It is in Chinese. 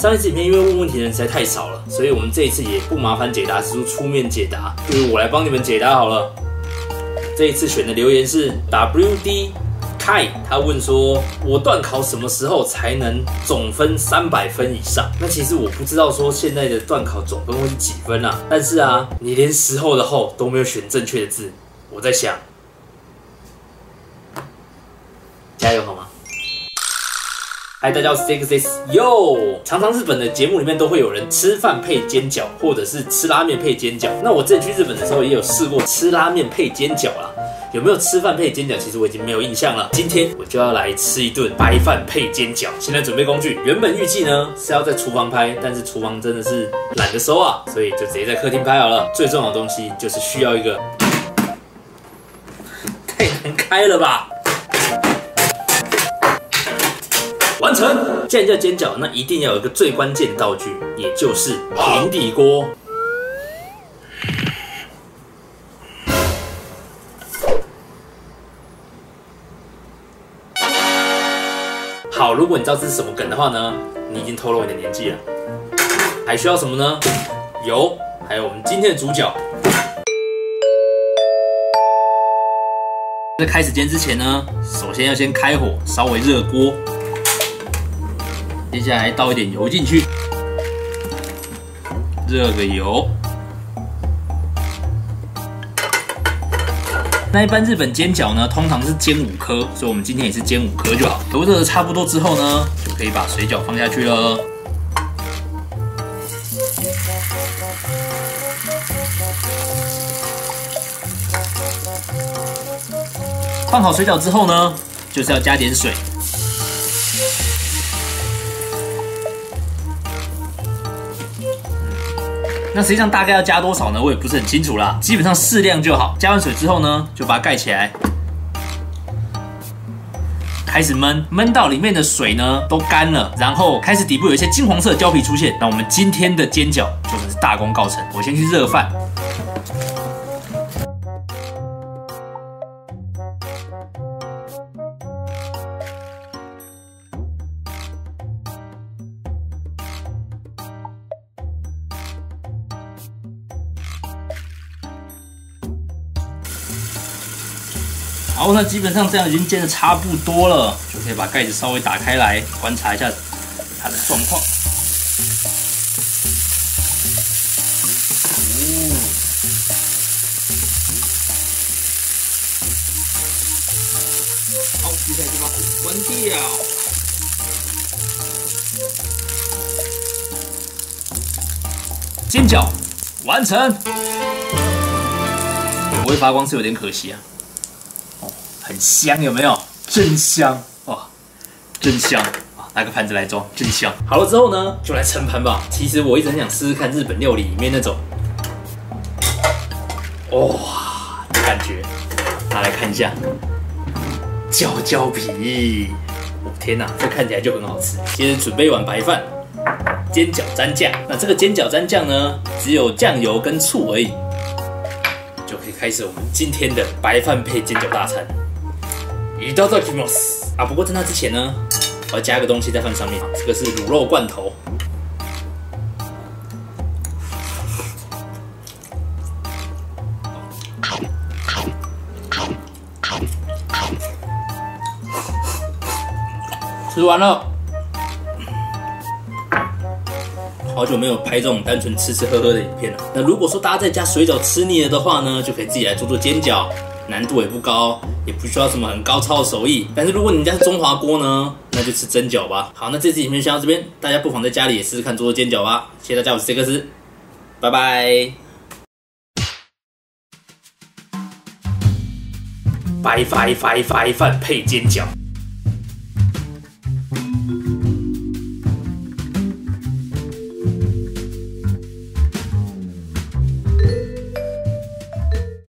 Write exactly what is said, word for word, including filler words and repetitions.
上一次影片因为问问题的人实在太少了，所以我们这一次也不麻烦解答师叔出面解答，不如我来帮你们解答好了。这一次选的留言是 W D Kai， 他问说：“我段考什么时候才能总分三百分以上？”那其实我不知道说现在的段考总分会是几分啊，但是啊，你连时候的后都没有选正确的字，我在想，加油好吗？ 嗨，大家好，我是 J克斯。哟，常常日本的节目里面都会有人吃饭配煎饺，或者是吃拉面配煎饺。那我之前去日本的时候也有试过吃拉面配煎饺啦，有没有吃饭配煎饺？其实我已经没有印象了。今天我就要来吃一顿白饭配煎饺。先来准备工具。原本预计呢是要在厨房拍，但是厨房真的是懒得收啊，所以就直接在客厅拍好了。最重要的东西就是需要一个，太难开了吧。 完成。既然叫煎饺，那一定要有一个最关键的道具，也就是平底锅。好，如果你知道这是什么梗的话呢，你已经透露你的年纪了。还需要什么呢？油，还有我们今天的主角。 在开始煎之前呢，首先要先开火，稍微热锅。接下来倒一点油进去，热个油。那一般日本煎饺呢，通常是煎五颗，所以我们今天也是煎五颗就好。油热的差不多之后呢，就可以把水饺放下去了。 放好水饺之后呢，就是要加点水。那实际上大概要加多少呢？我也不是很清楚啦，基本上适量就好。加完水之后呢，就把它盖起来，开始焖，焖到里面的水呢都干了，然后开始底部有一些金黄色的胶皮出现。那我们今天的煎饺就算是大功告成。我先去热饭。 好，那基本上这样已经煎得差不多了，就可以把盖子稍微打开来，观察一下它的状况。哦，好，接下来就把火关掉。煎饺完成。不会发光是有点可惜啊。 很香，有没有？真香哇！真香啊！拿个盘子来装，真香。好了之后呢，就来盛盘吧。其实我一直很想试试看日本料理里面那种，哇的感觉。拿来看一下，焦焦皮，我、哦、天哪，这看起来就很好吃。接着准备一碗白饭，煎饺蘸酱。那这个煎饺蘸酱呢，只有酱油跟醋而已，就可以开始我们今天的白饭配煎饺大餐。 一道道题目啊！不过在那之前呢，我要加个东西在饭上面。这个是卤肉罐头，吃完了。好久没有拍这种单纯吃吃喝喝的影片了。那如果说大家在家水饺吃腻了的话呢，就可以自己来做做煎饺。 难度也不高，也不需要什么很高超的手艺。但是如果你家是中华锅呢，那就吃蒸饺吧。好，那这次影片先到这边，大家不妨在家里也试试看做做煎饺吧。谢谢大家，我是J克斯，拜拜。白白白白饭配煎饺。